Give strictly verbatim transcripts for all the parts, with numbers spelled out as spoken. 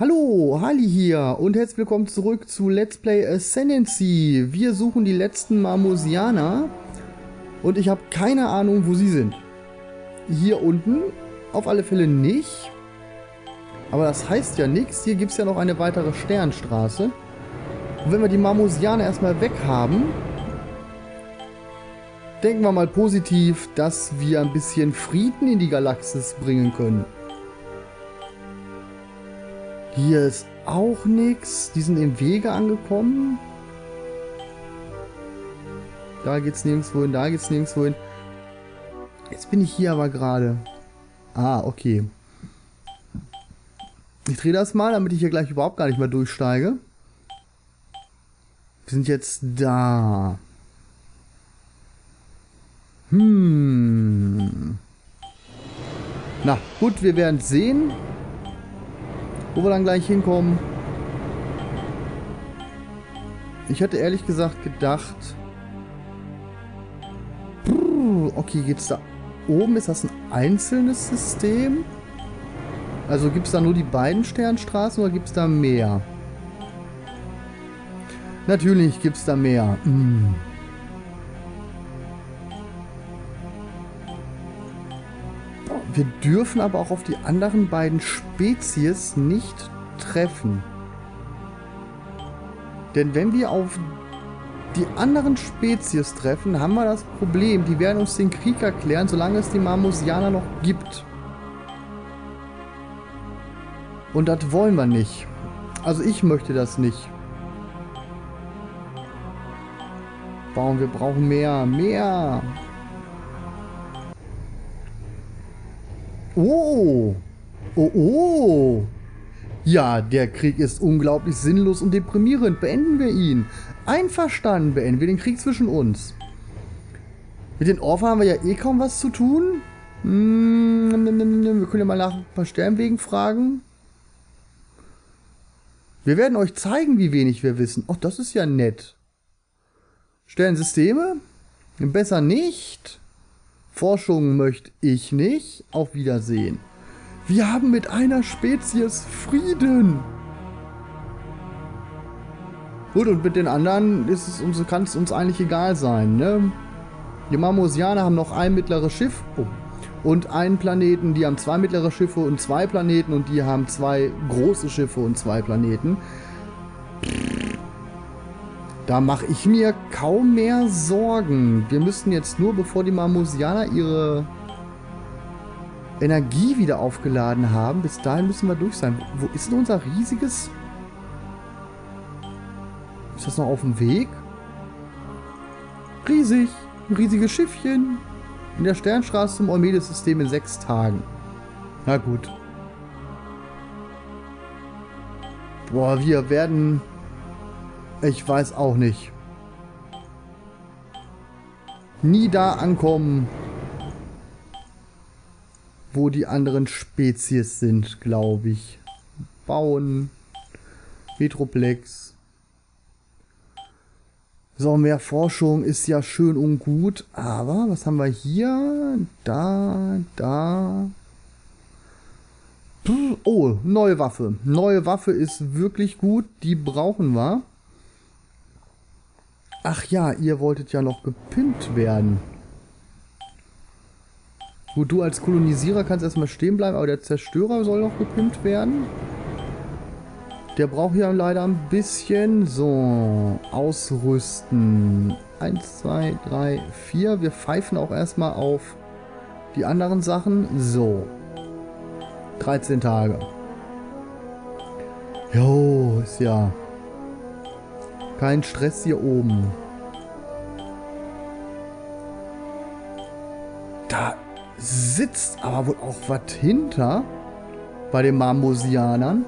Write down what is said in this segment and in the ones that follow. Hallo, Halli hier und herzlich willkommen zurück zu Let's Play Ascendancy. Wir suchen die letzten Marmosianer und ich habe keine Ahnung, wo sie sind. Hier unten? Auf alle Fälle nicht. Aber das heißt ja nichts. Hier gibt es ja noch eine weitere Sternstraße. Und wenn wir die Marmosianer erstmal weg haben, denken wir mal positiv, dass wir ein bisschen Frieden in die Galaxis bringen können. Hier ist auch nichts. Die sind im Wege angekommen. Da geht's nirgendwo hin, da geht's nirgendwo hin. Jetzt bin ich hier aber gerade. Ah, okay. Ich drehe das mal, damit ich hier gleich überhaupt gar nicht mehr durchsteige. Wir sind jetzt da. Hm. Na gut, wir werden sehen, wo wir dann gleich hinkommen. Ich hatte ehrlich gesagt gedacht... Brrr, okay, geht's da oben? Ist das ein einzelnes System? Also gibt's da nur die beiden Sternstraßen oder gibt's da mehr? Natürlich gibt's da mehr. Mm. Wir dürfen aber auch auf die anderen beiden Spezies nicht treffen. Denn wenn wir auf die anderen Spezies treffen, haben wir das Problem, die werden uns den Krieg erklären, solange es die Marmosianer noch gibt. Und das wollen wir nicht. Also ich möchte das nicht. Warum? Wir brauchen mehr, mehr... Oh, oh, oh. Ja, der Krieg ist unglaublich sinnlos und deprimierend. Beenden wir ihn. Einverstanden, beenden wir den Krieg zwischen uns. Mit den Orfa haben wir ja eh kaum was zu tun. Hm, wir können ja mal nach ein paar Sternwegen fragen. Wir werden euch zeigen, wie wenig wir wissen. Ach, das ist ja nett. Sternsysteme? Besser nicht. Forschung möchte ich nicht. Auf Wiedersehen. Wir haben mit einer Spezies Frieden. Gut, und mit den anderen ist es uns, kann es uns eigentlich egal sein, ne? Die Marmosianer haben noch ein mittleres Schiff und einen Planeten. Die haben zwei mittlere Schiffe und zwei Planeten. Und die haben zwei große Schiffe und zwei Planeten. Da mache ich mir kaum mehr Sorgen. Wir müssen jetzt nur, bevor die Marmosianer ihre Energie wieder aufgeladen haben, bis dahin müssen wir durch sein. Wo ist denn unser riesiges... Ist das noch auf dem Weg? Riesig. Ein riesiges Schiffchen. In der Sternstraße zum Ormedes-System in sechs Tagen. Na gut. Boah, wir werden... Ich weiß auch nicht. Nie da ankommen, wo die anderen Spezies sind, glaube ich. Bauen. Metroplex. So, mehr Forschung ist ja schön und gut. Aber was haben wir hier? Da, da. Oh, neue Waffe. Neue Waffe ist wirklich gut. Die brauchen wir. Ach ja, ihr wolltet ja noch gepimpt werden. Gut, du als Kolonisierer kannst erstmal stehen bleiben, aber der Zerstörer soll noch gepimpt werden. Der braucht ja leider ein bisschen. So, ausrüsten. Eins, zwei, drei, vier. Wir pfeifen auch erstmal auf die anderen Sachen. So. dreizehn Tage. Jo, ist ja... Kein Stress hier oben. Da sitzt aber wohl auch was hinter. Bei den Marmosianern.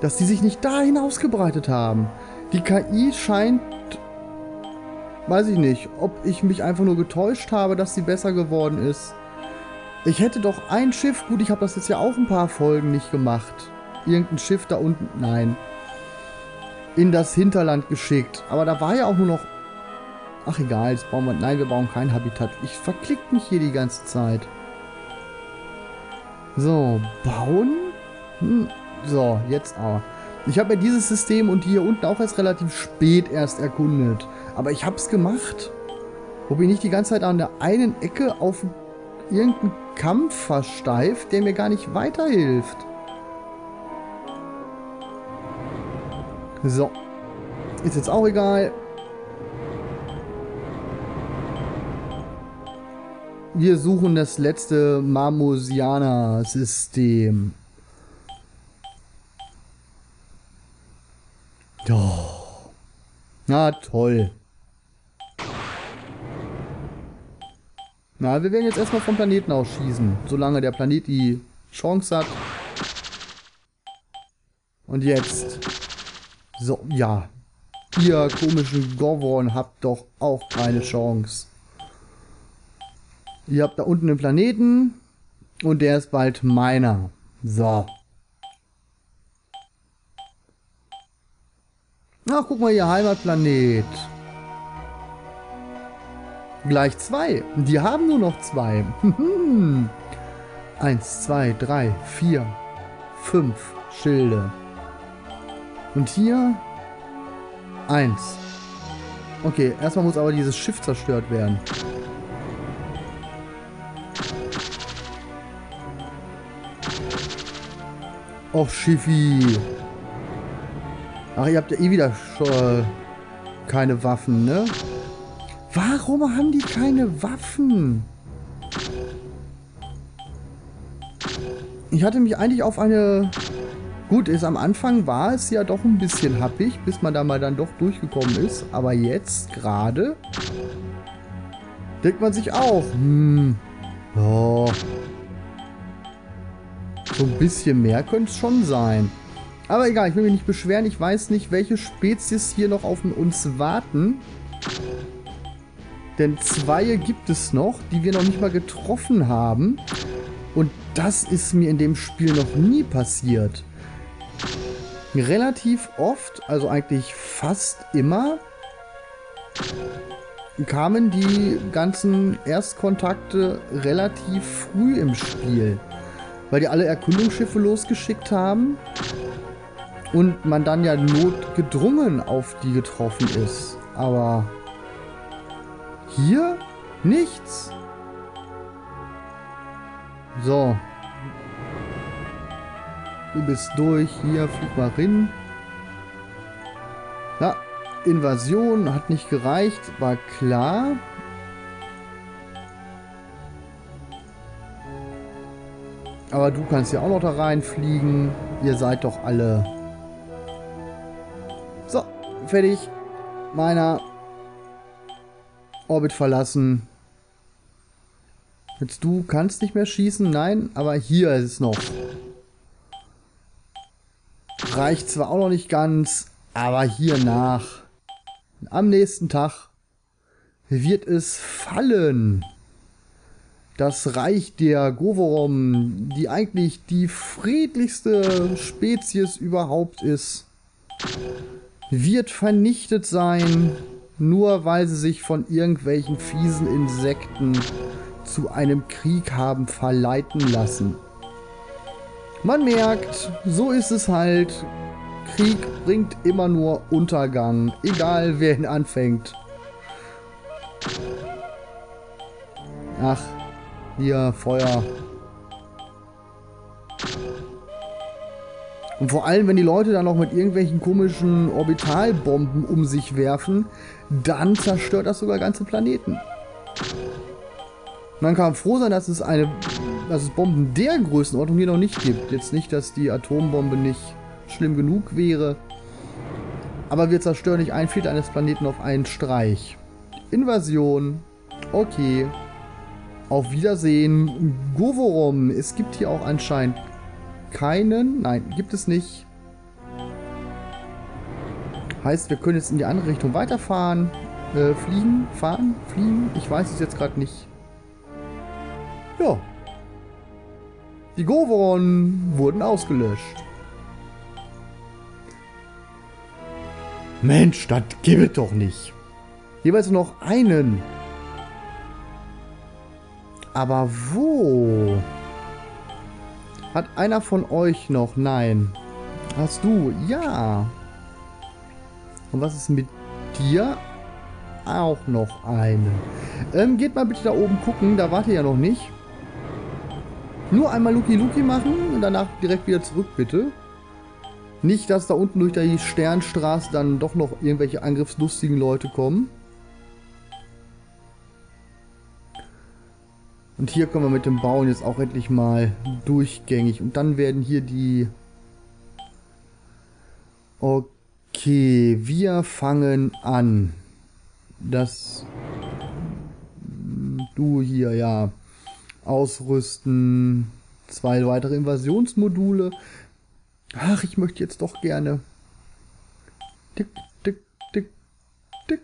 Dass die sich nicht dahin ausgebreitet haben. Die K I scheint... Weiß ich nicht, ob ich mich einfach nur getäuscht habe, dass sie besser geworden ist. Ich hätte doch ein Schiff... Gut, ich habe das jetzt ja auch ein paar Folgen nicht gemacht. Irgendein Schiff da unten, nein, in das Hinterland geschickt. Aber da war ja auch nur noch... Ach egal, jetzt bauen wir... Nein, wir bauen kein Habitat. Ich verklicke mich hier die ganze Zeit. So, bauen. Hm. So, jetzt aber. Ich habe ja dieses System und die hier unten auch erst relativ spät erst erkundet. Aber ich habe es gemacht. Ob ich nicht die ganze Zeit an der einen Ecke auf irgendeinen Kampf versteift, der mir gar nicht weiterhilft. So. Ist jetzt auch egal. Wir suchen das letzte Marmosianer-System. Doch. Na toll. Na, wir werden jetzt erstmal vom Planeten aus schießen, solange der Planet die Chance hat. Und jetzt. So, ja. Ihr komischen Govoron habt doch auch keine Chance. Ihr habt da unten einen Planeten und der ist bald meiner. So. Na, guck mal hier, Heimatplanet. Gleich zwei. Die haben nur noch zwei. Eins, zwei, drei, vier, fünf Schilde. Und hier eins. Okay, erstmal muss aber dieses Schiff zerstört werden. Och, Schiffi. Ach, ihr habt ja eh wieder äh, keine Waffen, ne? Warum haben die keine Waffen? Ich hatte mich eigentlich auf eine... Gut, ist am Anfang war es ja doch ein bisschen happig, bis man da mal dann doch durchgekommen ist. Aber jetzt gerade... denkt man sich auch. Hm. Oh. So ein bisschen mehr könnte es schon sein. Aber egal, ich will mich nicht beschweren. Ich weiß nicht, welche Spezies hier noch auf uns warten. Denn zwei gibt es noch, die wir noch nicht mal getroffen haben. Und das ist mir in dem Spiel noch nie passiert. Relativ oft, also eigentlich fast immer, kamen die ganzen Erstkontakte relativ früh im Spiel. Weil die alle Erkundungsschiffe losgeschickt haben und man dann ja notgedrungen auf die getroffen ist. Aber... hier? Nichts. So. Du bist durch. Hier, flieg mal hin. Ja, Invasion hat nicht gereicht. War klar. Aber du kannst ja auch noch da reinfliegen. Ihr seid doch alle. So, fertig. Meiner. Orbit verlassen. Jetzt du kannst nicht mehr schießen, nein, aber hier ist es noch. Reicht zwar auch noch nicht ganz, aber hier nach. Am nächsten Tag wird es fallen. Das Reich der Govorum, die eigentlich die friedlichste Spezies überhaupt ist, wird vernichtet sein. Nur weil sie sich von irgendwelchen fiesen Insekten zu einem Krieg haben verleiten lassen. Man merkt, so ist es halt. Krieg bringt immer nur Untergang. Egal, wer ihn anfängt. Ach, hier, Feuer. Und vor allem, wenn die Leute dann noch mit irgendwelchen komischen Orbitalbomben um sich werfen, dann zerstört das sogar ganze Planeten. Man kann froh sein, dass es eine, dass es Bomben der Größenordnung hier noch nicht gibt. Jetzt nicht, dass die Atombombe nicht schlimm genug wäre. Aber wir zerstören nicht ein Viertel eines Planeten auf einen Streich. Invasion. Okay. Auf Wiedersehen. Govorum. Es gibt hier auch anscheinend... keinen? Nein, gibt es nicht. Heißt, wir können jetzt in die andere Richtung weiterfahren. Äh, fliegen? Fahren? Fliegen? Ich weiß es jetzt gerade nicht. Ja. Die Govoron wurden ausgelöscht. Mensch, das gibt es doch nicht. Jeweils noch einen. Aber wo... Hat einer von euch noch? Nein. Hast du? Ja. Und was ist mit dir? Auch noch eine. Ähm, geht mal bitte da oben gucken. Da warte ja noch nicht. Nur einmal Luki Luki machen und danach direkt wieder zurück, bitte. Nicht, dass da unten durch die Sternstraße dann doch noch irgendwelche angriffslustigen Leute kommen. Und hier können wir mit dem Bauen jetzt auch endlich mal durchgängig. Und dann werden hier die... Okay, wir fangen an. Das... Du hier, ja. Ausrüsten. Zwei weitere Invasionsmodule. Ach, ich möchte jetzt doch gerne. Tick, tick, tick, tick.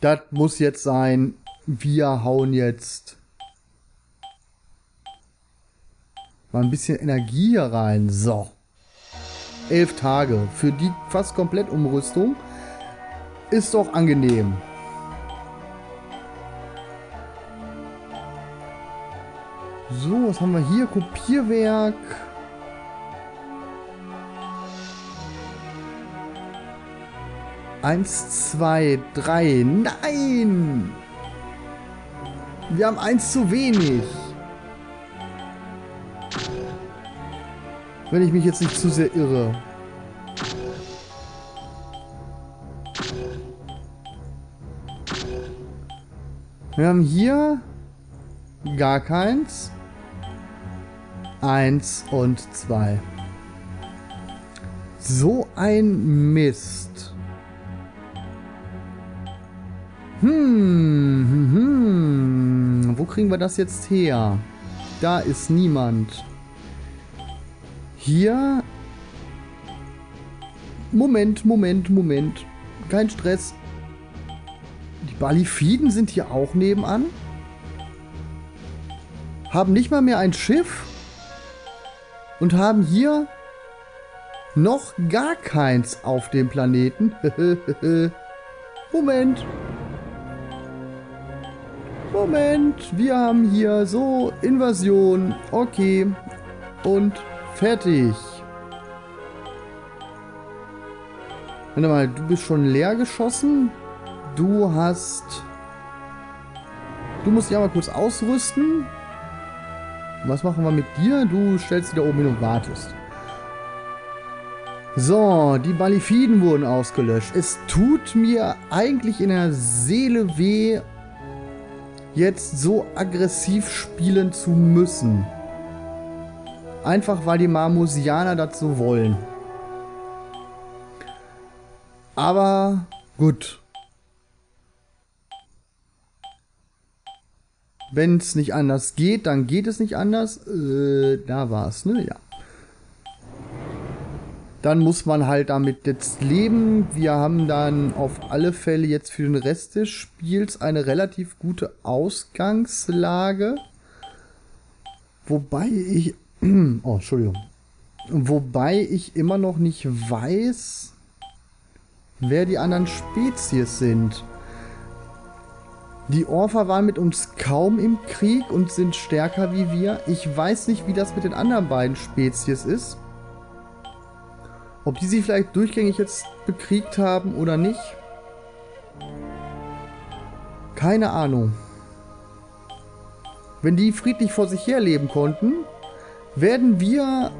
Das muss jetzt sein. Wir hauen jetzt mal ein bisschen Energie hier rein. So. Elf Tage. Für die fast komplett Umrüstung. Ist doch angenehm. So, was haben wir hier? Kopierwerk. Eins, zwei, drei. Nein! Wir haben eins zu wenig. Wenn ich mich jetzt nicht zu sehr irre. Wir haben hier gar keins. Eins und zwei. So ein Mist. Hm, hm, hm. Wo kriegen wir das jetzt her? Da ist niemand. Hier. Moment, Moment, Moment. Kein Stress. Die Balifiden sind hier auch nebenan. Haben nicht mal mehr ein Schiff. Und haben hier noch gar keins auf dem Planeten. Moment. Moment. Wir haben hier so Invasion. Okay. Und fertig. Warte mal, du bist schon leer geschossen. Du hast... Du musst dich einmal kurz ausrüsten. Was machen wir mit dir? Du stellst dich da oben hin und wartest. So, die Balifiden wurden ausgelöscht. Es tut mir eigentlich in der Seele weh, jetzt so aggressiv spielen zu müssen. Einfach, weil die Marmosianer das so wollen. Aber gut. Wenn es nicht anders geht, dann geht es nicht anders. Äh, da war es, ne? Ja. Dann muss man halt damit jetzt leben. Wir haben dann auf alle Fälle jetzt für den Rest des Spiels eine relativ gute Ausgangslage. Wobei ich... Oh, Entschuldigung. Wobei ich immer noch nicht weiß, wer die anderen Spezies sind. Die Orfa waren mit uns kaum im Krieg und sind stärker wie wir. Ich weiß nicht, wie das mit den anderen beiden Spezies ist. Ob die sie vielleicht durchgängig jetzt bekriegt haben oder nicht. Keine Ahnung. Wenn die friedlich vor sich herleben konnten, werden wir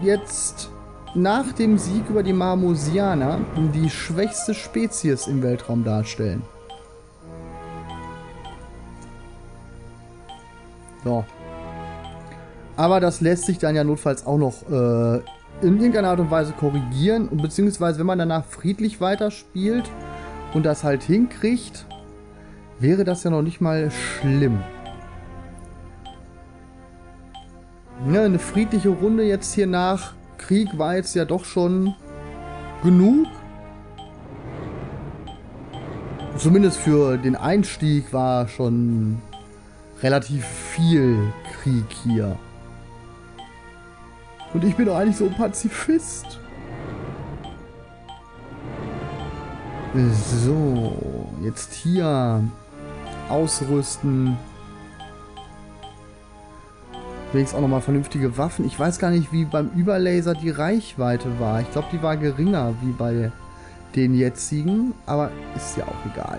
jetzt nach dem Sieg über die Marmosianer die schwächste Spezies im Weltraum darstellen. So. Aber das lässt sich dann ja notfalls auch noch äh, in irgendeiner Art und Weise korrigieren. Und beziehungsweise, wenn man danach friedlich weiterspielt und das halt hinkriegt, wäre das ja noch nicht mal schlimm. Ja, eine friedliche Runde jetzt hier nach Krieg war jetzt ja doch schon genug. Zumindest für den Einstieg war schon... relativ viel Krieg hier. Und ich bin doch eigentlich so ein Pazifist. So, jetzt hier ausrüsten. Wenigstens auch nochmal vernünftige Waffen. Ich weiß gar nicht, wie beim Überlaser die Reichweite war. Ich glaube, die war geringer wie bei den jetzigen. Aber ist ja auch egal.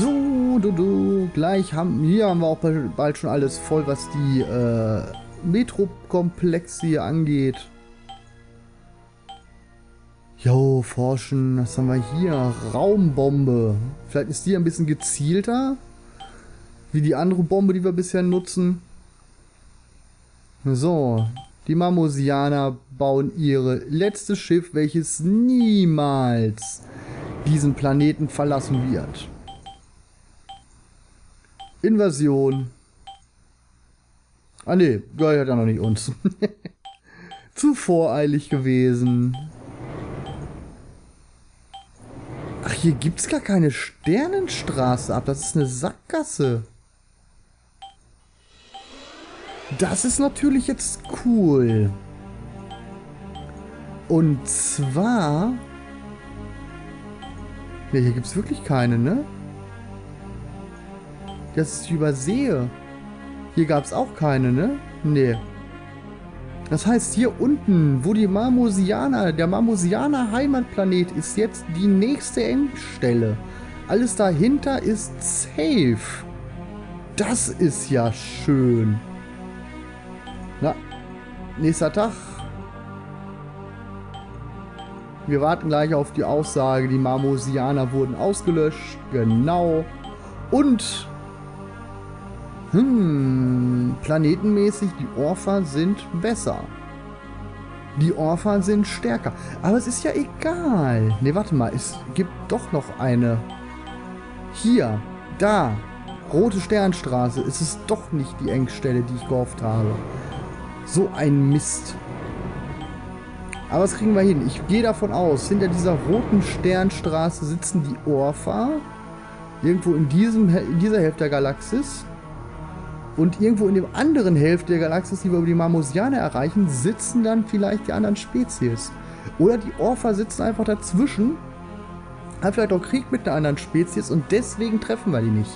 So, du, du. Gleich haben, hier haben wir auch bald schon alles voll, was die äh, Metroplex hier angeht. Jo, forschen. Was haben wir hier? Raumbombe. Vielleicht ist die ein bisschen gezielter. Wie die andere Bombe, die wir bisher nutzen. So. Die Marmosianer bauen ihre letztes Schiff, welches niemals diesen Planeten verlassen wird. Invasion. Ah ne, gehört ja noch nicht uns. Zu voreilig gewesen. Ach, hier gibt es gar keine Sternenstraße ab. Das ist eine Sackgasse. Das ist natürlich jetzt cool. Und zwar... Ne, hier gibt es wirklich keine, ne? Das ich übersehe. Hier gab es auch keine, ne? Ne. Das heißt, hier unten, wo die Marmosianer, der Marmosianer Heimatplanet ist, jetzt die nächste Endstelle. Alles dahinter ist safe. Das ist ja schön. Na, nächster Tag. Wir warten gleich auf die Aussage, die Marmosianer wurden ausgelöscht. Genau. Und... Hm, planetenmäßig, die Orfa sind besser. Die Orfa sind stärker. Aber es ist ja egal. Ne, warte mal, es gibt doch noch eine. Hier, da, rote Sternstraße. Es ist doch nicht die Engstelle, die ich gehofft habe. So ein Mist. Aber das kriegen wir hin. Ich gehe davon aus, hinter dieser roten Sternstraße sitzen die Orfa. Irgendwo in, diesem, in dieser Hälfte der Galaxis. Und irgendwo in der anderen Hälfte der Galaxis, die wir über die Marmosianer erreichen, sitzen dann vielleicht die anderen Spezies. Oder die Orfa sitzen einfach dazwischen, haben vielleicht auch Krieg mit einer anderen Spezies und deswegen treffen wir die nicht.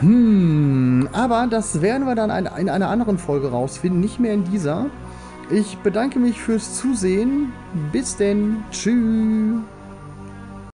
Hm, aber das werden wir dann in einer anderen Folge rausfinden, nicht mehr in dieser. Ich bedanke mich fürs Zusehen. Bis denn. Tschüss.